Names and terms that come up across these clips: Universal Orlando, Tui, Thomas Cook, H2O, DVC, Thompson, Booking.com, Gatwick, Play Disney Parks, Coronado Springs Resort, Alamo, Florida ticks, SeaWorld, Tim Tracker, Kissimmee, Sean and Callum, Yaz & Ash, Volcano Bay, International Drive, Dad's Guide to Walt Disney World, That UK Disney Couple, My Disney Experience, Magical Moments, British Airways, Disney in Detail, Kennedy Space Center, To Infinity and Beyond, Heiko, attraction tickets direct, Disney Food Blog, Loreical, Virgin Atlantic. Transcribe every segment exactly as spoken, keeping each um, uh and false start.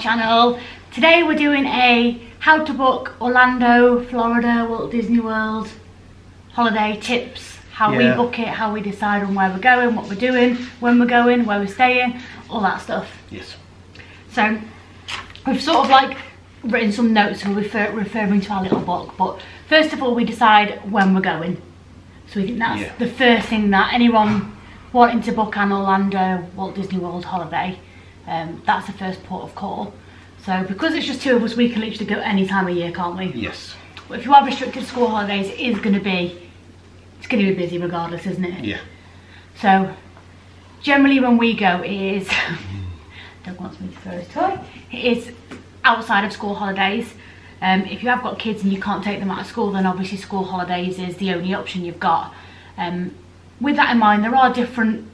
channel. Today we're doing a how to book Orlando, Florida, Walt Disney World holiday tips. How yeah. we book it, how we decide on where we're going, what we're doing, when we're going, where we're staying, all that stuff. Yes. So we've sort of like written some notes and we're refer referring to our little book, but first of all we decide when we're going. So we think that's yeah. the first thing that anyone wanting to book an Orlando, Walt Disney World holiday, um, that's the first port of call. So because it's just two of us, we can literally go any time of year, can't we? Yes. But if you have restricted school holidays, it is going to be, it's going to be busy regardless, isn't it? Yeah. So generally when we go it is, Doug wants me to throw his toy, it is outside of school holidays. Um, if you have got kids and you can't take them out of school, then obviously school holidays is the only option you've got. Um, with that in mind, there are different,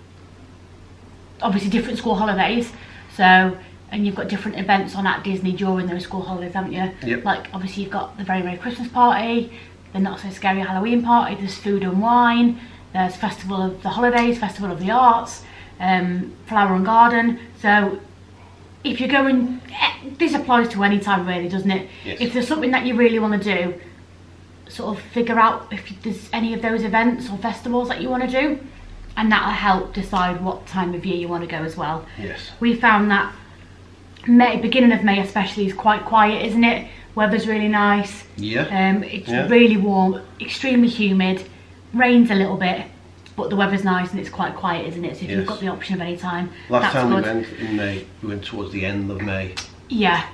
obviously different school holidays. So, and you've got different events on at Disney during those school holidays, haven't you? Yep. Like obviously you've got the Very Merry Christmas Party, the Not So Scary Halloween Party, there's food and wine, there's Festival of the Holidays, Festival of the Arts, um, Flower and Garden. So if you're going, this applies to any time really, doesn't it? Yes. If there's something that you really want to do, sort of figure out if there's any of those events or festivals that you want to do, and that'll help decide what time of year you want to go as well. Yes. We found that May, beginning of May especially, is quite quiet, isn't it? Weather's really nice. Yeah. Um, it's yeah. really warm, extremely humid, rains a little bit, but the weather's nice and it's quite quiet, isn't it? So if yes. you've got the option of any time, last that's time good. we went in May, we went towards the end of May. Yeah.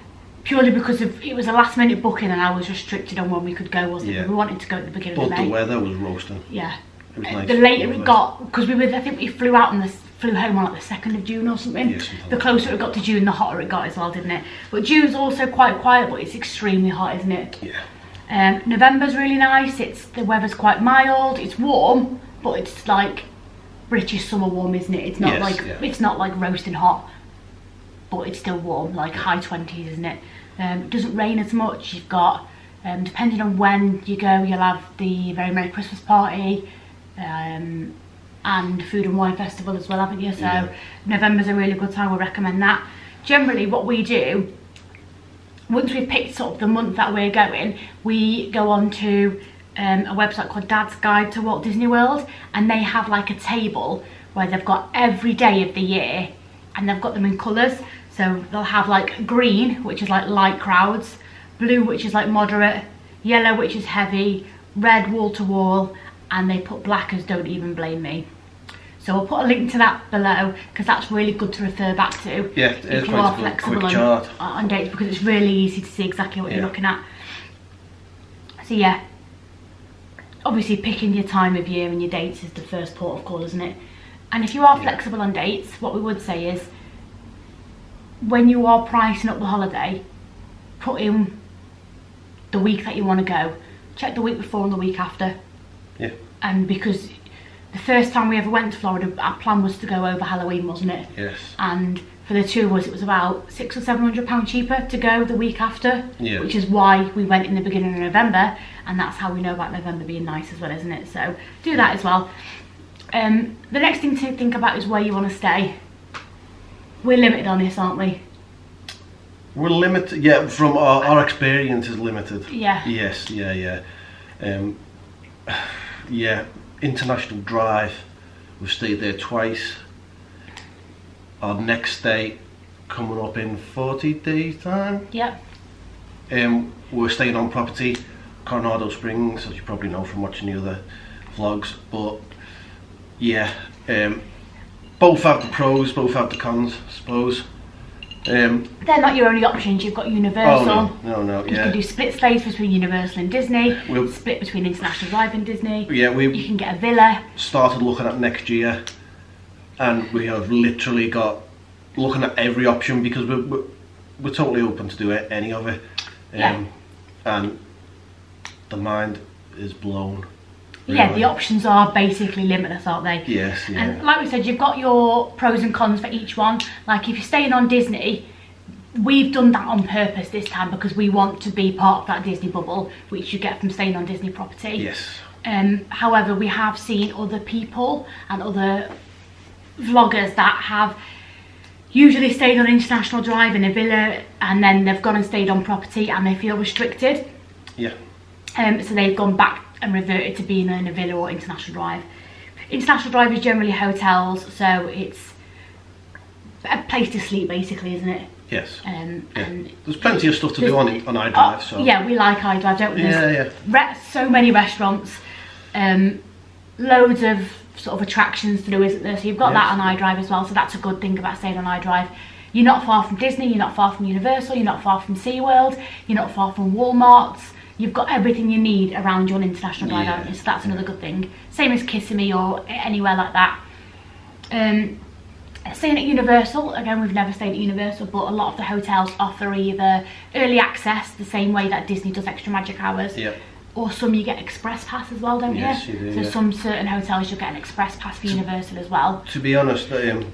Purely because of, it was a last minute booking and I was restricted on when we could go, wasn't yeah. it? We wanted to go at the beginning but of May. But the weather was roasting. Yeah. It was uh, nice. The later it got, because we were, I think we flew out on the, flew home on like the second of June or something. Yeah, something the closer like it got to June, the hotter it got as well, didn't it? But June's also quite quiet, but it's extremely hot, isn't it? Yeah. Um, November's really nice. It's, the weather's quite mild. It's warm, but it's like British summer warm, isn't it? It's not yes, like, yeah. it's not like roasting hot, but it's still warm, like high twenties, isn't it? Um, it doesn't rain as much. You've got, um, depending on when you go, you'll have the Very Merry Christmas Party um, and Food and Wine Festival as well, haven't you? So yeah. November's a really good time, we recommend that. Generally what we do, once we've picked sort of the month that we're going, we go on to um, a website called Dad's Guide to Walt Disney World, and they have like a table where they've got every day of the year and they've got them in colours. So they'll have like green, which is like light crowds, blue, which is like moderate, yellow, which is heavy, red wall to wall, and they put black as don't even blame me. So I'll put a link to that below because that's really good to refer back to. Yeah, it is quite a quick chart on dates because it's really easy to see exactly what yeah. you're looking at. So yeah, obviously picking your time of year and your dates is the first port of call, isn't it? And if you are yeah. flexible on dates, what we would say is, when you are pricing up the holiday, put in the week that you want to go. Check the week before and the week after. Yeah. And because the first time we ever went to Florida, our plan was to go over Halloween, wasn't it? Yes. And for the two of us, it was about six or seven hundred pounds cheaper to go the week after. Yeah. Which is why we went in the beginning of November, and that's how we know about November being nice as well, isn't it? So do that yeah. as well. Um, the next thing to think about is where you want to stay. We're limited on this, aren't we? We're limited, yeah, from our, our experience is limited. Yeah. Yes, yeah, yeah. Um, yeah, International Drive, we've stayed there twice. Our next stay coming up in forty days time. Yeah. Um, we're staying on property, Coronado Springs, as you probably know from watching the other vlogs, but yeah, um, both have the pros, both have the cons, I suppose. Um, They're not your only options. You've got Universal. Oh no, no, no yeah. You can do split stays between Universal and Disney. We'll, split between International Drive and Disney. Yeah, we. You can get a villa. Started looking at next year, and we have literally got looking at every option because we're we're, we're totally open to do any of it. Um, yeah. And the mind is blown. Really? Yeah, the options are basically limitless, aren't they? Yes, yeah. And like we said, you've got your pros and cons for each one. Like if you're staying on Disney, we've done that on purpose this time because we want to be part of that Disney bubble, which you get from staying on Disney property. Yes. Um, however, we have seen other people and other vloggers that have usually stayed on International Drive in a villa, and then they've gone and stayed on property and they feel restricted. Yeah. Um, so they've gone back and reverted to being in a villa or International Drive. International Drive is generally hotels, so it's a place to sleep basically, isn't it? Yes. Um, yeah. And there's plenty of stuff to do on it, on iDrive. Uh, so. Yeah, we like iDrive, don't we? Yeah, yeah. Re so many restaurants, um, loads of sort of attractions to do, isn't there? So you've got yes. that on iDrive as well, so that's a good thing about staying on iDrive. You're not far from Disney, you're not far from Universal, you're not far from SeaWorld, you're not far from Walmart's. You've got everything you need around you on International Drive, yeah. aren't you? So that's another good thing. Same as Kissimmee or anywhere like that. Um, staying at Universal, again, we've never stayed at Universal, but a lot of the hotels offer either early access, the same way that Disney does extra magic hours, yeah. or some you get express pass as well, don't yes, you? you do, so yeah. some certain hotels you'll get an express pass for to, Universal as well. To be honest, um,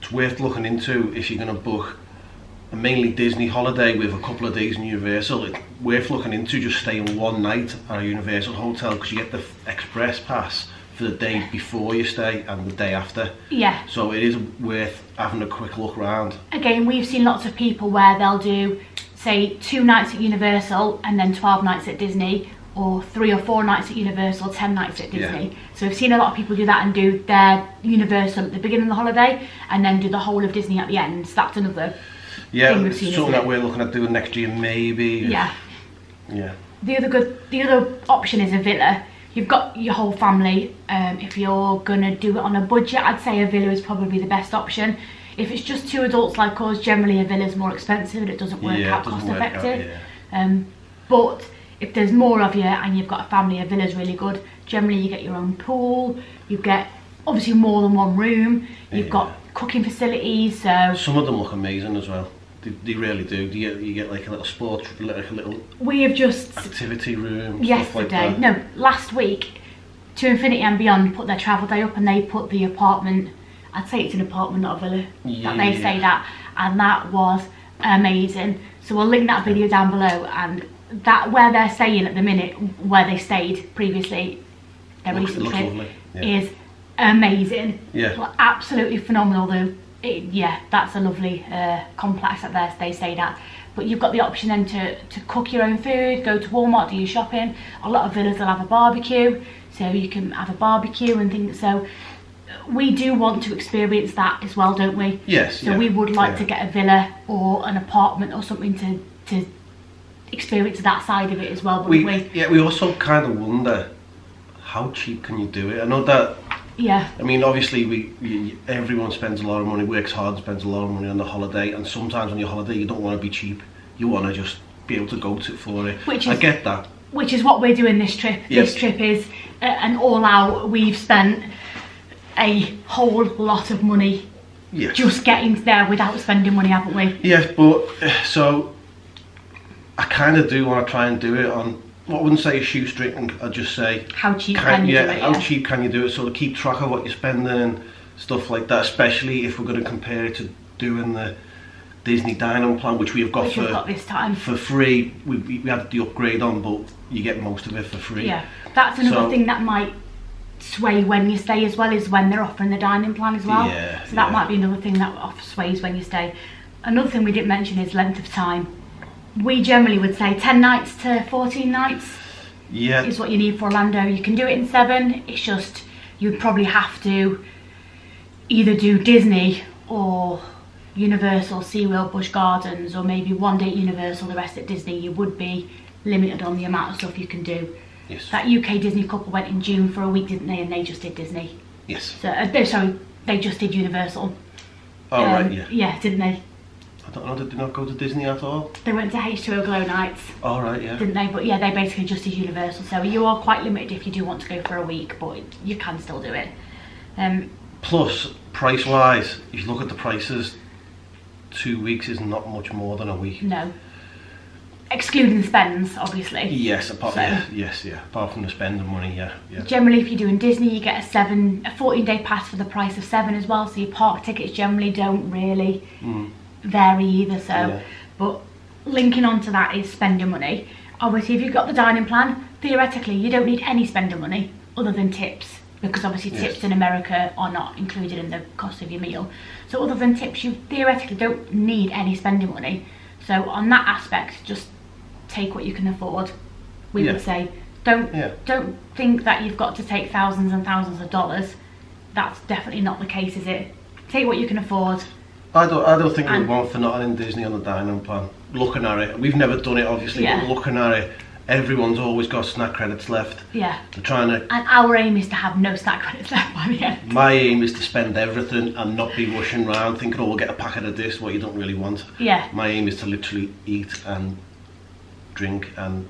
it's worth looking into if you're going to book a mainly Disney holiday with a couple of days in Universal. It's worth looking into just staying one night at a Universal hotel, because you get the express pass for the day before you stay and the day after. Yeah. So it is worth having a quick look around. Again, we've seen lots of people where they'll do, say, two nights at Universal and then twelve nights at Disney, or three or four nights at Universal, ten nights at Disney. Yeah. So we've seen a lot of people do that and do their Universal at the beginning of the holiday and then do the whole of Disney at the end. So that's another... Yeah, something that like we're looking at doing next year, maybe. Yeah. Yeah. The other good, the other option is a villa. You've got your whole family. Um, if you're gonna do it on a budget, I'd say a villa is probably the best option. If it's just two adults like us, generally a villa is more expensive and it doesn't work yeah, out doesn't cost work effective. Out, yeah. um, but if there's more of you and you've got a family, a villa is really good. Generally, you get your own pool. You get obviously more than one room. You've yeah. got cooking facilities. So some of them look amazing as well. They, they really do. You get, you get like a little sports, like a little we have just activity room. Yesterday, like no, last week, To Infinity and Beyond put their travel day up, and they put the apartment. I'd say it's an apartment, not a villa. Yeah. That they say that, and that was amazing. So we'll link that video down below, and that where they're staying at the minute, where they stayed previously, their looks, recent trip yeah. is amazing. Yeah, well, absolutely phenomenal though. It, yeah, that's a lovely uh, complex that there they stayed at. But you've got the option then to, to cook your own food, go to Walmart, do your shopping. A lot of villas will have a barbecue, so you can have a barbecue and things. So we do want to experience that as well, don't we? Yes. So yeah, we would like yeah. to get a villa or an apartment or something to, to experience that side of it as well. We, we yeah, we also kind of wonder how cheap can you do it. I know that. Yeah. I mean, obviously, we, we everyone spends a lot of money, works hard, spends a lot of money on the holiday, and sometimes on your holiday you don't want to be cheap. You want to just be able to go to for it. Which is, I get that. Which is what we're doing this trip. Yes. This trip is uh, an all-out. We've spent a whole lot of money yes. just getting there without spending money, haven't we? Yes, but so I kind of do want to try and do it on. Well, I wouldn't say a shoestring, I'd just say how cheap can, can you yeah, do it, how yeah. cheap can you do it, so to keep track of what you're spending and stuff like that, especially if we're going to compare it to doing the Disney dining plan, which we have got, which for, we've got this time. for free. We, we had the upgrade on, but you get most of it for free. Yeah, that's another so, thing that might sway when you stay as well, is when they're offering the dining plan as well. Yeah, so that yeah. might be another thing that off sways when you stay. Another thing we didn't mention is length of time. We generally would say ten nights to fourteen nights yeah. is what you need for Orlando. You can do it in seven. It's just you'd probably have to either do Disney or Universal, SeaWorld, Busch Gardens, or maybe one day at Universal, the rest at Disney. You would be limited on the amount of stuff you can do. Yes. That U K Disney couple went in June for a week, didn't they? And they just did Disney. Yes. So, uh, they, sorry, they just did Universal. Oh, um, right, yeah. Yeah, didn't they? I don't know, did they not go to Disney at all? They went to H two O Glow Nights. All right, yeah. Didn't they? But yeah, they basically just did Universal. So you are quite limited if you do want to go for a week, but you can still do it. Um, Plus, price-wise, if you look at the prices, two weeks is not much more than a week. No. Excluding spends, obviously. Yes, apart so, yeah, yes, yeah. Apart from the spending money, yeah, yeah. Generally, if you're doing Disney, you get a seven, a fourteen-day pass for the price of seven as well. So your park tickets generally don't really. Mm. vary either, so yeah. but linking onto that is spending money. Obviously, if you've got the dining plan, theoretically you don't need any spending money other than tips. because obviously tips yeah. in America are not included in the cost of your meal. So other than tips, you theoretically don't need any spending money. So on that aspect, just take what you can afford, we yeah. would say. Don't, yeah. don't think that you've got to take thousands and thousands of dollars. That's definitely not the case, is it? Take what you can afford. I don't, I don't think and we want for not in Disney on the dining plan. Looking at it, we've never done it obviously, yeah. but looking at it, everyone's always got snack credits left. Yeah. They're trying to. And our aim is to have no snack credits left by the end. My aim is to spend everything and not be rushing around thinking, oh, we'll get a packet of this, what you don't really want. Yeah. My aim is to literally eat and drink and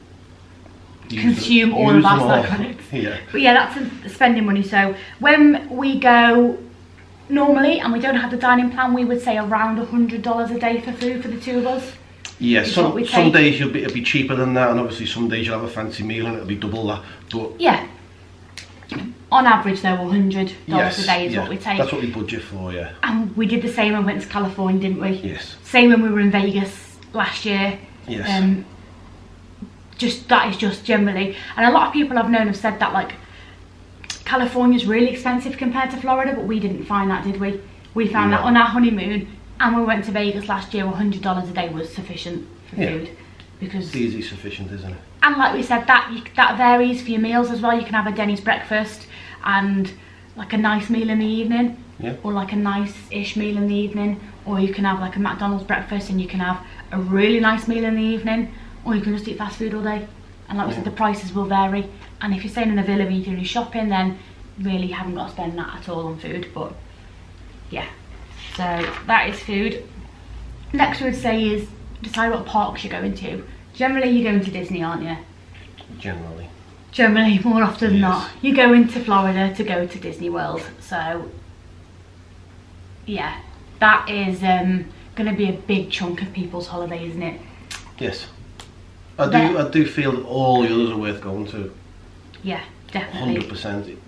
consume all of our snack credits. Yeah. But yeah, that's a spending money. So when we go normally and we don't have the dining plan, we would say around a hundred dollars a day for food for the two of us. Yeah, some, some days you'll be, it'll be cheaper than that, and obviously some days you'll have a fancy meal and it'll be double that, but... Yeah. On average though, a hundred dollars yes, a day is yeah. what we take. That's what we budget for, yeah. And we did the same when we went to California, didn't we? Yes. Same when we were in Vegas last year. Yes. Um, just, that is just generally, and a lot of people I've known have said that, like, California's really expensive compared to Florida, but we didn't find that, did we? We found no. that on our honeymoon, and we went to Vegas last year, a hundred dollars a day was sufficient for yeah. food. Because it's easy sufficient, isn't it? And like we said, that you, that varies for your meals as well. You can have a Denny's breakfast and like a nice meal in the evening, yeah. or like a nice-ish meal in the evening, or you can have like a McDonald's breakfast and you can have a really nice meal in the evening, or you can just eat fast food all day. And like we yeah. said, the prices will vary. And if you're staying in a villa and you're doing your shopping, then really you haven't got to spend that at all on food, but yeah. So that is food. Next, I would say is decide what parks you're going to. Generally, you're going to Disney, aren't you? Generally. Generally, more often than yes. not. You're going to Florida to go to Disney World. So, yeah, that is um, going to be a big chunk of people's holiday, isn't it? Yes. I do, then, I do feel that all the others are worth going to. Yeah, definitely. one hundred percent.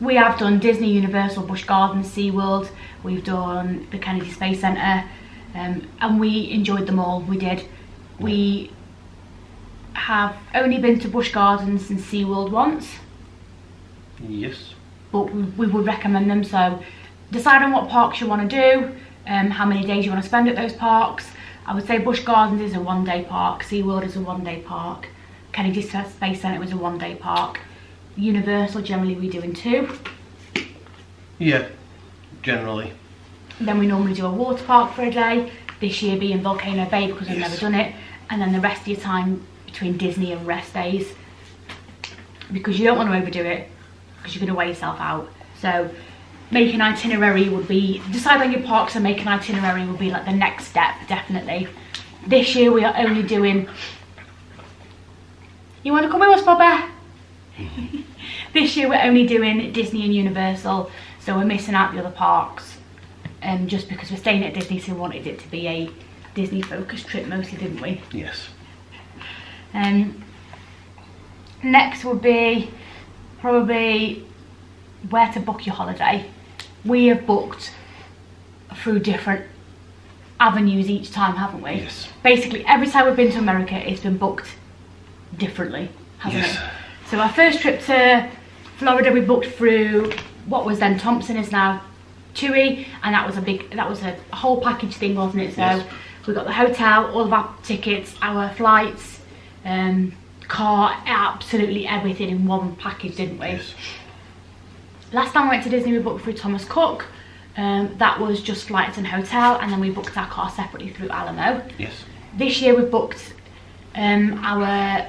We have done Disney, Universal, Busch Gardens, SeaWorld, we've done the Kennedy Space Center, um, and we enjoyed them all, we did. We have only been to Busch Gardens and SeaWorld once. Yes. But we, we would recommend them, so decide on what parks you want to do, um, how many days you want to spend at those parks. I would say Busch Gardens is a one day park, SeaWorld is a one day park, Kennedy Space Center was a one day park. Universal generally we do in two. Yeah, generally. Then we normally do a water park for a day, this year being Volcano Bay because we've yes. never done it, and then the rest of your time between Disney and rest days, because you don't want to overdo it because you're going to wear yourself out. So make an itinerary would be, decide on your parks and make an itinerary would be like the next step, definitely. This year we are only doing, you want to come with us, Bobba? This year we're only doing Disney and Universal, so we're missing out the other parks, and um, just because we're staying at Disney, so we wanted it to be a Disney focused trip mostly, didn't we? Yes. Um, next would be probably where to book your holiday. We have booked through different avenues each time, haven't we? Yes. Basically every time we've been to America it's been booked differently, hasn't yes. it? So our first trip to Florida we booked through what was then Thompson, is now Tui, and that was a big, that was a whole package thing, wasn't it? So yes. we got the hotel, all of our tickets, our flights, um, car, absolutely everything in one package, didn't we? Yes. Last time we went to Disney we booked through Thomas Cook, um, that was just flights and hotel, and then we booked our car separately through Alamo. Yes. This year we booked um, our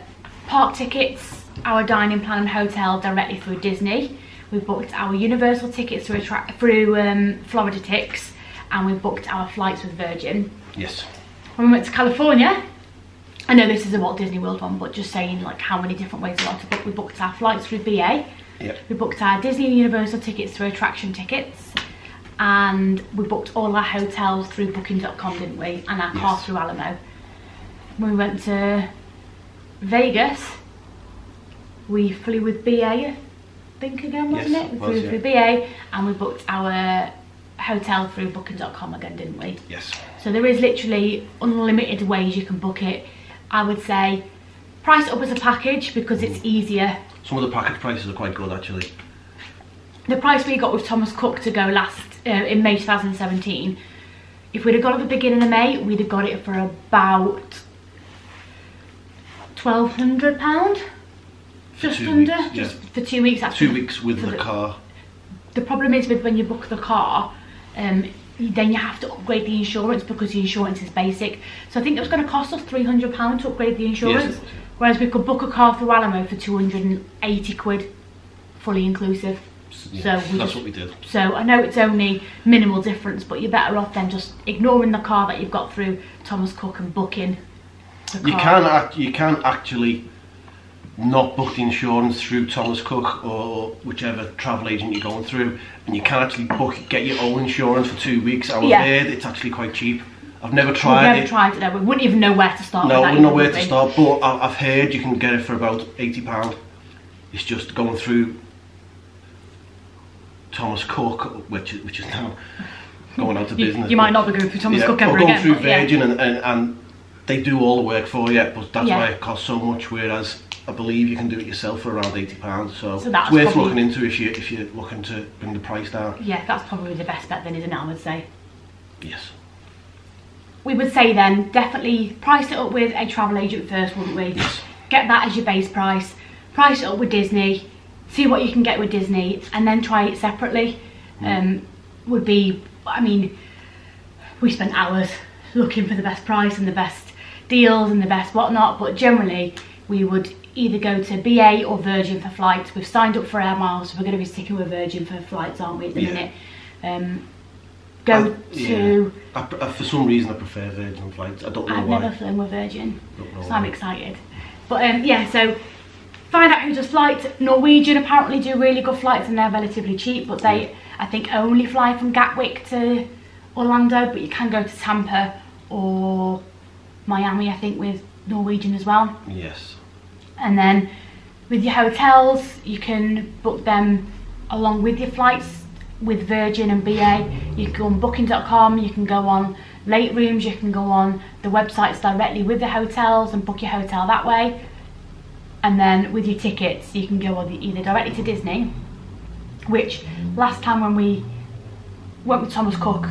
park tickets, our dining plan and hotel directly through Disney. We booked our Universal tickets through, through um, Florida Ticks, and we booked our flights with Virgin. Yes. When we went to California, I know this is a Walt Disney World one, but just saying like how many different ways we want to book. We booked our flights through B A. Yep. We booked our Disney and Universal tickets through attraction tickets, and we booked all our hotels through Booking dot com, didn't we? And our yes. car through Alamo. When we went to Vegas, we flew with B A, I think again, wasn't yes, it? We flew was, yeah. with B A, and we booked our hotel through Booking dot com again, didn't we? Yes. So there is literally unlimited ways you can book it. I would say price it up as a package because it's easier. Some of the package prices are quite good, actually. the price we got with Thomas Cook to go last uh, in May twenty seventeen, if we'd have gone at the beginning of May, we'd have got it for about twelve hundred pounds, just two under, weeks, just yeah. for two weeks. Actually, two weeks with the, the car. The problem is with when you book the car, um, then you have to upgrade the insurance because the insurance is basic. So I think it was going to cost us three hundred pounds to upgrade the insurance, yes, whereas we could book a car through Alamo for two hundred and eighty quid, fully inclusive. Yeah, so we that's just, what we did. So I know it's only minimal difference, but you're better off then just ignoring the car that you've got through Thomas Cook and booking the car. You can act, you can actually not book the insurance through Thomas Cook or whichever travel agent you're going through, and you can actually book get your own insurance for two weeks. I was yeah. there, it's actually quite cheap. I've never tried We've never it. Tried it though. We wouldn't even know where to start. No, we wouldn't know where to start. But I've heard you can get it for about eighty pound. It's just going through Thomas Cook, which is, which is now going out of business. You, you might not be going through Thomas yeah, Cook ever or going again. Going through Virgin, yeah. and, and, and they do all the work for you, but that's yeah. why it costs so much, whereas I believe you can do it yourself for around eighty pounds, so, so that's it's worth probably, looking into if, you, if you're looking to bring the price down. Yeah, that's probably the best bet then, isn't it, I would say? Yes. We would say then, definitely price it up with a travel agent first, wouldn't we? Yes. Get that as your base price, price it up with Disney, see what you can get with Disney, and then try it separately. Um, would be, I mean, we spent hours looking for the best price and the best deals and the best whatnot, but generally we would either go to B A or Virgin for flights. We've signed up for air miles, so we're going to be sticking with Virgin for flights, aren't we, at the yeah. minute? Um, go I, to... Yeah. I, I, for some reason I prefer Virgin flights, I don't know I've why. I've never flown with Virgin, so why. I'm excited. But um, yeah, so... Find out who does flights. Norwegian apparently do really good flights and they're relatively cheap, but they, yeah. I think, only fly from Gatwick to Orlando, but you can go to Tampa or Miami, I think, with Norwegian as well. Yes. And then with your hotels, you can book them along with your flights with Virgin and B A. You can go on Booking dot com, you can go on late rooms, you can go on the websites directly with the hotels and book your hotel that way. And then with your tickets, you can go either directly to Disney, which last time when we went with Thomas Cook,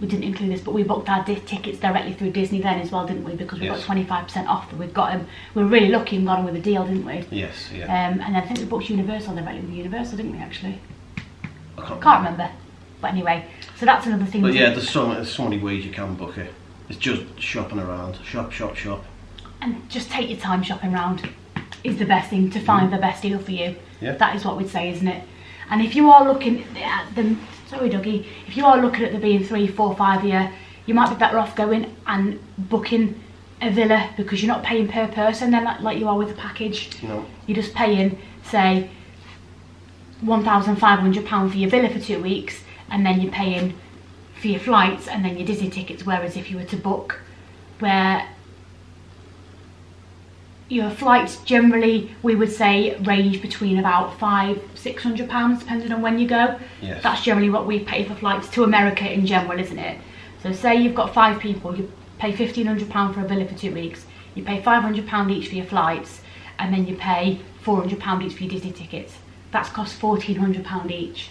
we didn't include this, but we booked our tickets directly through Disney then as well, didn't we? Because we yes. got twenty-five percent off, and we've got them. We were really lucky and got them with a deal, didn't we? Yes, yeah. Um, and I think we booked Universal directly with Universal, didn't we, actually? I can't, can't remember. remember. But anyway, so that's another thing. But yeah, there's so, there's so many ways you can book it. It's just shopping around. Shop, shop, shop. And just take your time shopping around. Is the best thing to find mm. the best deal for you. Yeah. That is what we'd say, isn't it? And if you are looking at them, sorry Dougie, if you are looking at the being three, four, five year, you might be better off going and booking a villa because you're not paying per person then like, like you are with a package. No. You're just paying, say, one thousand five hundred pounds for your villa for two weeks and then you're paying for your flights and then your Disney tickets, whereas if you were to book where your flights generally, we would say, range between about five, six hundred pounds, depending on when you go. Yes. That's generally what we pay for flights to America in general, isn't it? So say you've got five people, you pay fifteen hundred pounds for a villa for two weeks, you pay five hundred pounds each for your flights, and then you pay four hundred pounds each for your Disney tickets. That's cost fourteen hundred pounds each.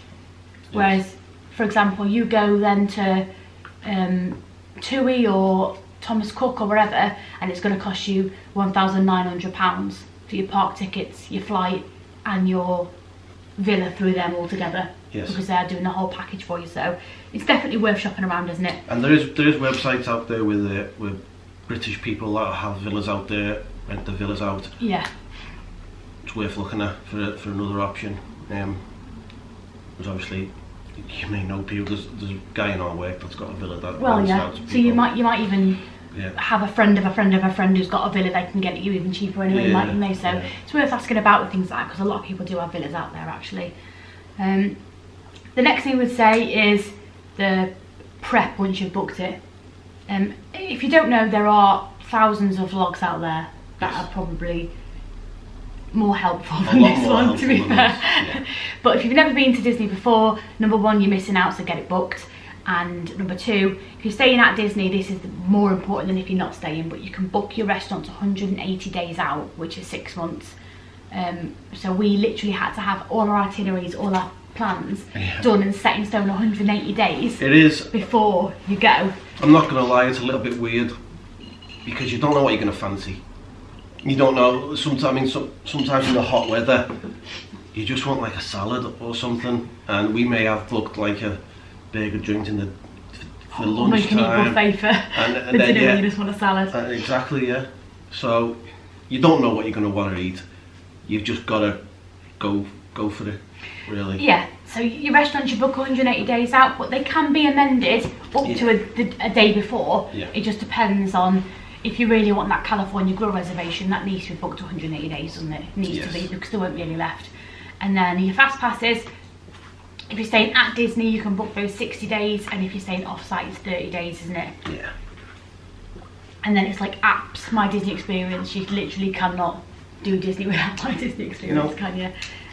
Yes. Whereas, for example, you go then to um, Tui or Thomas Cook or wherever, and it's going to cost you one thousand nine hundred pounds for your park tickets, your flight and your villa through them all together. Yes. Because they're doing the whole package for you, so it's definitely worth shopping around, isn't it? And there is there is websites out there with, uh, with British people that have villas out there, rent the villas out. Yeah. It's worth looking at for, for another option. Um, but obviously you may know people, there's, there's a guy in our work that's got a villa that well yeah so you might you might even yeah. have a friend of a friend of a friend who's got a villa, they can get you even cheaper anyway, yeah, mightn't they? So yeah. it's worth asking about with things like that because a lot of people do have villas out there actually. Um, the next thing we would say is the prep once you've booked it. Um, if you don't know, there are thousands of vlogs out there that yes. are probably more helpful than this one, to be fair. Yeah. But if you've never been to Disney before, number one, you're missing out, so get it booked. And number two, if you're staying at Disney, this is more important than if you're not staying, but you can book your restaurants one hundred and eighty days out, which is six months. Um, so we literally had to have all our itineraries, all our plans yeah. done and set in stone one hundred eighty days. It is. Before you go. I'm not going to lie, it's a little bit weird because you don't know what you're going to fancy. You don't know. Sometimes, sometimes in the hot weather, you just want like a salad or something, and we may have booked like a burger joint in the for lunchtime. Making for and, and then, dinner yeah, you just want a salad. Uh, exactly, yeah. So you don't know what you're going to want to eat. You've just got to go go for it, really. Yeah. So your restaurants you book one hundred eighty days out, but they can be amended up yeah. to a, a day before. Yeah. It just depends on. If you really want that California Grill reservation, that needs to be booked one hundred eighty days, doesn't it? Needs yes. to be, because there won't be any left. And then your fast passes, if you're staying at Disney, you can book those sixty days, and if you're staying off-site, it's thirty days, isn't it? Yeah. And then it's like apps, My Disney Experience, you literally cannot do Disney without My Disney Experience, no. can you?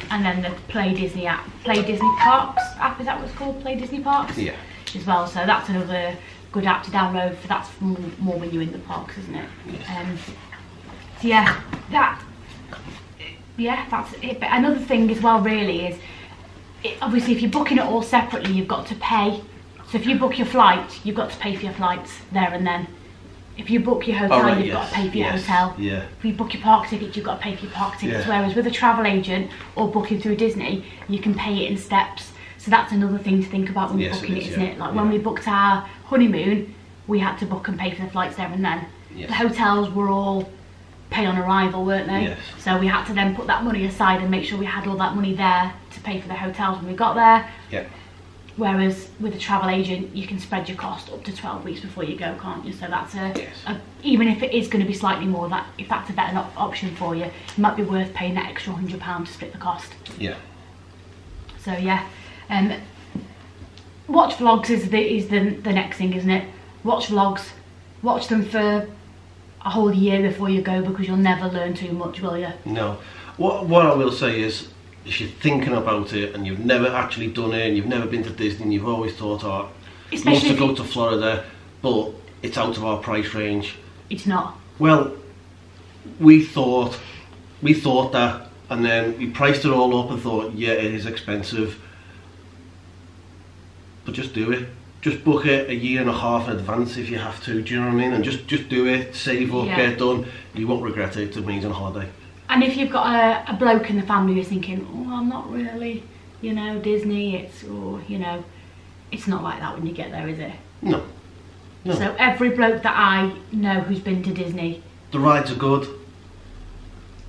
And then the Play Disney app, Play Disney Parks app, is that what it's called? Play Disney Parks? Yeah. As well, so that's another good app to download for that's more when you're in the parks, isn't it? Yes. Um, so yeah, that yeah, that's it. But another thing as well, really, is it, obviously if you're booking it all separately, you've got to pay. So if you book your flight, you've got to pay for your flights there and then. If you book your hotel, oh, right, you've yes, got to pay for your yes, hotel. Yeah. If you book your park tickets, you've got to pay for your park tickets. Yeah. Whereas with a travel agent or booking through Disney, you can pay it in steps. So that's another thing to think about when yes, booking it, is, it isn't yeah. it? Like yeah. when we booked our honeymoon, we had to book and pay for the flights there and then. Yes. The hotels were all pay on arrival, weren't they? Yes. So we had to then put that money aside and make sure we had all that money there to pay for the hotels when we got there. Yeah. Whereas with a travel agent, you can spread your cost up to twelve weeks before you go, can't you? So that's a, yes. a even if it is going to be slightly more, that if that's a better op option for you, it might be worth paying that extra one hundred pounds to split the cost. Yeah. So yeah. Um, watch vlogs is the is the, the next thing, isn't it? Watch vlogs, watch them for a whole year before you go, because you'll never learn too much, will you? No. What what I will say is, if you're thinking about it and you've never actually done it, and you've never been to Disney, and you've always thought, oh, I'd love to go to Florida, but it's out of our price range. It's not. Well, we thought we thought that, and then we priced it all up and thought, yeah, it is expensive. But just do it. Just book it a year and a half in advance if you have to. Do you know what I mean? And just just do it. Save up, yeah. get it done. You won't regret it. It's an amazing holiday. And if you've got a, a bloke in the family who's thinking, oh, I'm not really, you know, Disney. It's or you know, it's not like that when you get there, is it? No. No. So every bloke that I know who's been to Disney, the rides are good.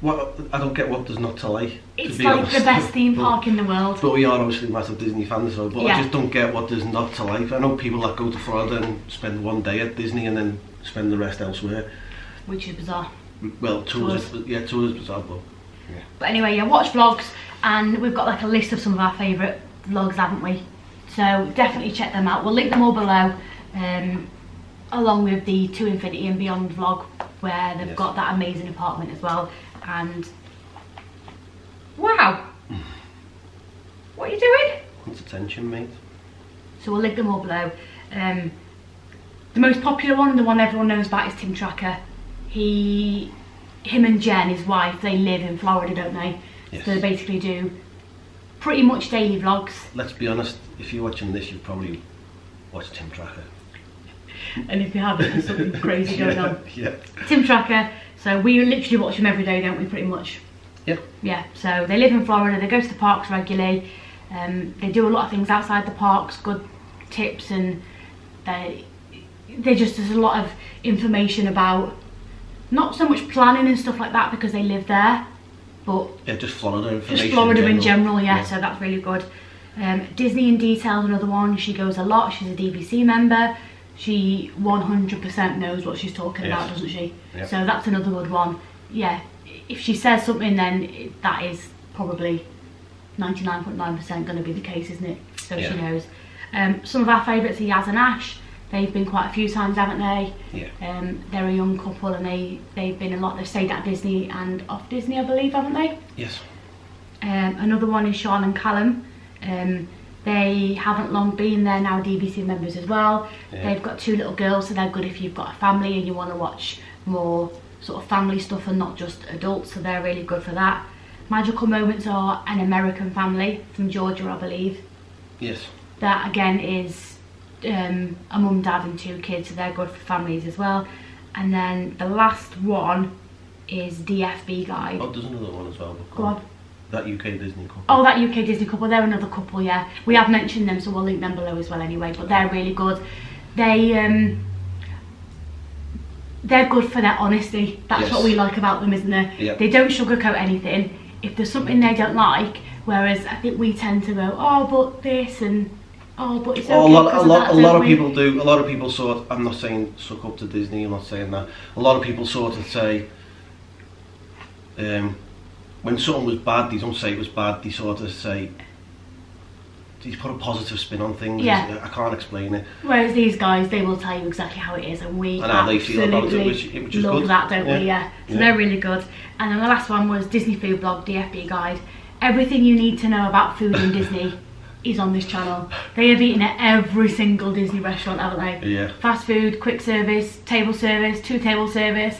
What I don't get what does not to like. It's to be like honest. The best theme park but, in the world. But we are obviously massive Disney fans, so but yeah. I just don't get what there's not to like. I know people that go to Florida and spend one day at Disney and then spend the rest elsewhere. Which is bizarre. Well, to us, yeah, to us bizarre, but yeah. But anyway, yeah, watch vlogs, and we've got like a list of some of our favourite vlogs, haven't we? So definitely check them out. We'll link them all below, um, along with the To Infinity and Beyond vlog, where they've yes. got that amazing apartment as well. And wow, what are you doing? It's attention, mate. So we'll link them all below. Um, the most popular one, the one everyone knows about, is Tim Tracker. He, him and Jen, his wife, they live in Florida, don't they? Yes. So they basically do pretty much daily vlogs. Let's be honest, if you're watching this, you've probably watched Tim Tracker. And if you haven't, there's something crazy going yeah, on. Yeah. Tim Tracker. So we literally watch them every day, don't we, pretty much? Yeah. Yeah, so they live in Florida, they go to the parks regularly, um, they do a lot of things outside the parks, good tips, and they, they just, there's a lot of information about, not so much planning and stuff like that because they live there, but... Yeah, just Florida information. Just Florida in general, in general yeah, yeah, so that's really good. Um, Disney in Detail is another one, she goes a lot, she's a D V C member. She one hundred percent knows what she's talking yes. about, doesn't she? Yep. So that's another good one. Yeah, if she says something, then that is probably ninety-nine point nine percent going to be the case, isn't it? So yeah. she knows. Um, some of our favourites are Yaz and Ash. They've been quite a few times, haven't they? Yeah. Um, they're a young couple, and they, they've been a lot. They've stayed at Disney and off Disney, I believe, haven't they? Yes. Um, another one is Sean and Callum. Um, They haven't long been there now, D V C members as well. Yeah. They've got two little girls, so they're good if you've got a family and you want to watch more sort of family stuff and not just adults, so they're really good for that. Magical Moments are An American Family from Georgia, I believe. Yes. That again is um, a mum, dad and two kids, so they're good for families as well. And then the last one is D F B Guide. Oh, there's another one as well. Go on. That U K Disney Couple. Oh, That U K Disney Couple. They're another couple, yeah. We have mentioned them, so we'll link them below as well anyway, but they're really good. They, um, they're good for their honesty. That's yes. what we like about them, isn't it? Yep. They don't sugarcoat anything. If there's something they don't like, whereas I think we tend to go, oh, but this and oh, but it's okay. Oh, a lot, a lot, a lot of people do. A lot of people sort. I'm not saying suck up to Disney. I'm not saying that. A lot of people sort of say, um, when something was bad, they don't say it was bad. They sort of say, they put a positive spin on things. Yeah. I can't explain it. Whereas these guys, they will tell you exactly how it is, and we and how they feel about it, which, which is love good. That, don't yeah. we? Yeah. So yeah. they're really good. And then the last one was Disney Food Blog, D F B Guide. Everything you need to know about food in Disney is on this channel. They have eaten at every single Disney restaurant, haven't they? Yeah. Fast food, quick service, table service, two table service,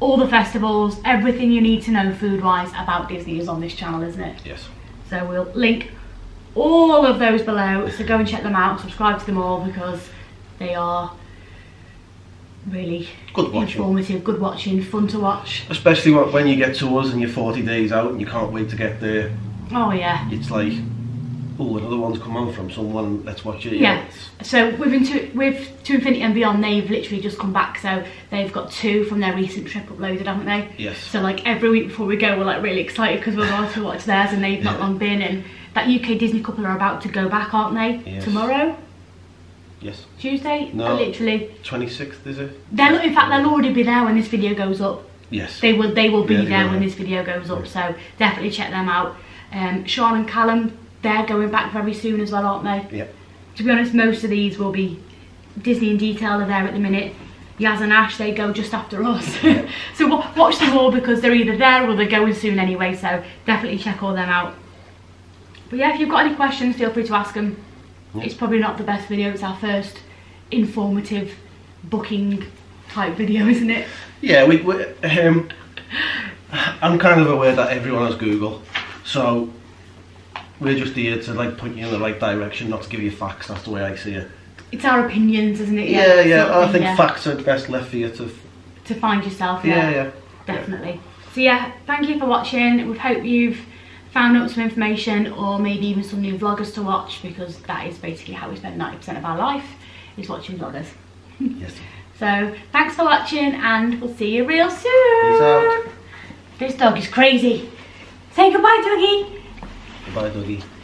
all the festivals, everything you need to know food-wise about Disney is on this channel, isn't it? Yes. So we'll link all of those below, so go and check them out, subscribe to them all, because they are really good watching. Informative, good watching, fun to watch. Especially when you get to us and you're forty days out and you can't wait to get there. Oh yeah. It's like, oh, another one's come on from someone, let's watch it. Yeah, yeah. So we've been to, with To Infinity and Beyond, they've literally just come back, so they've got two from their recent trip uploaded, haven't they? Yes. So like every week before we go, we're like really excited because we're going to watch theirs and they've not yeah. long been in. That U K Disney Couple are about to go back, aren't they? Yes. Tomorrow? Yes. Tuesday? No. Literally. twenty-sixth, is it? They'll, in fact, they'll already be there when this video goes up. Yes. They will, they will be yeah, there yeah. when this video goes up, yeah. so definitely check them out. Um, Sean and Callum, they're going back very soon as well, aren't they? Yeah. To be honest, most of these will be Disney in Detail are there at the minute. Yaz and Ash, they go just after us. Yeah. So watch them all because they're either there or they're going soon anyway, so definitely check all them out. But yeah, if you've got any questions, feel free to ask them. Yeah. It's probably not the best video. It's our first informative booking type video, isn't it? Yeah, we, we, um, I'm kind of aware that everyone has Google. So we're just here to like point you in the right direction, not to give you facts. That's the way I see it. It's our opinions, isn't it? Yeah, yeah. yeah. Sort of I think yeah. facts are best left for you to... To find yourself, yeah. Yeah, yeah. Definitely. Yeah. So yeah, thank you for watching. We hope you've... found out some information or maybe even some new vloggers to watch, because that is basically how we spend ninety percent of our life, is watching vloggers. Yes. So thanks for watching and we'll see you real soon. Peace out. This dog is crazy. Say goodbye, doggy. Goodbye, doggy.